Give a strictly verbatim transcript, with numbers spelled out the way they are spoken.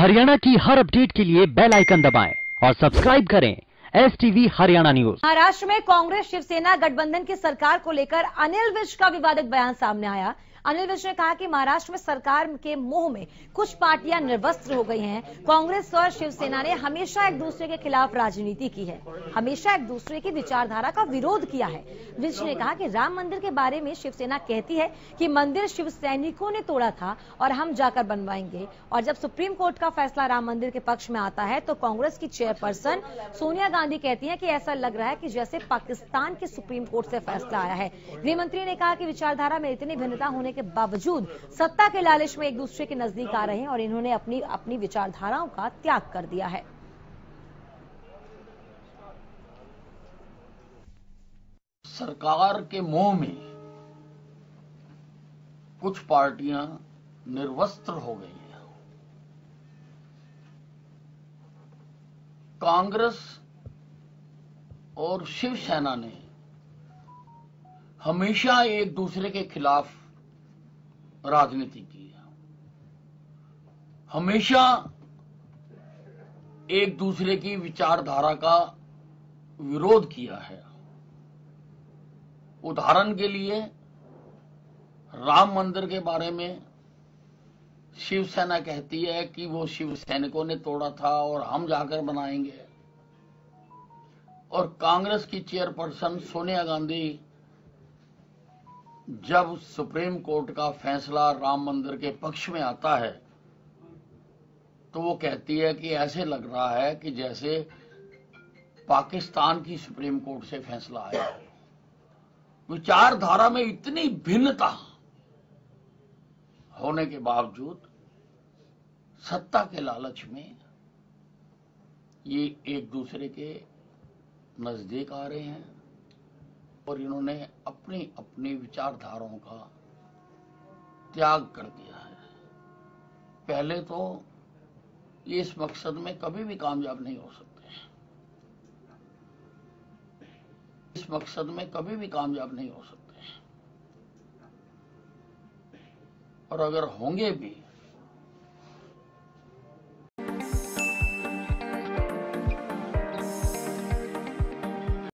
हरियाणा की हर अपडेट के लिए बेल आइकन दबाएं और सब्सक्राइब करें S T V Haryana news. Maharashtra में कांग्रेस शिवसेना गठबंधन की सरकार को लेकर अनिल विज का विवादित बयान सामने आया। अनिल विज ने कहा कि महाराष्ट्र में सरकार के मोह में कुछ पार्टियां निर्वस्त्र हो गई हैं। कांग्रेस और शिवसेना ने हमेशा एक दूसरे के खिलाफ राजनीति की है, हमेशा एक दूसरे की विचारधारा का विरोध किया है। विज ने कहा कि राम मंदिर के बारे में शिवसेना कहती है कि मंदिर शिव सैनिकों ने तोड़ा था और हम जाकर बनवाएंगे, और जब सुप्रीम कोर्ट का फैसला राम मंदिर के पक्ष में आता है तो कांग्रेस की चेयरपर्सन सोनिया गांधी कहती है कि ऐसा लग रहा है कि जैसे पाकिस्तान के सुप्रीम कोर्ट से फैसला आया है। गृह मंत्री ने कहा कि विचारधारा में इतनी भिन्नता होने के बावजूद सत्ता के लालच में एक दूसरे के नजदीक आ रहे हैं और इन्होंने अपनी अपनी विचारधाराओं का त्याग कर दिया है। सरकार के मोह में कुछ पार्टियां निर्वस्त्र हो गई हैं। कांग्रेस और शिवसेना ने हमेशा एक दूसरे के खिलाफ राजनीति की है, हमेशा एक दूसरे की विचारधारा का विरोध किया है। उदाहरण के लिए राम मंदिर के बारे में शिवसेना कहती है कि वो शिव सैनिकों ने तोड़ा था और हम जाकर बनाएंगे, और कांग्रेस की चेयरपर्सन सोनिया गांधी जब सुप्रीम कोर्ट का फैसला राम मंदिर के पक्ष में आता है तो वो कहती है कि ऐसे लग रहा है कि जैसे पाकिस्तान की सुप्रीम कोर्ट से फैसला आया है। विचारधारा में इतनी भिन्नता होने के बावजूद सत्ता के लालच में ये एक दूसरे के नजदीक आ रहे हैं और इन्होंने अपनी अपनी विचारधाराओं का त्याग कर दिया है। पहले तो ये इस मकसद में कभी भी कामयाब नहीं हो सकते इस मकसद में कभी भी कामयाब नहीं हो सकते और अगर होंगे भी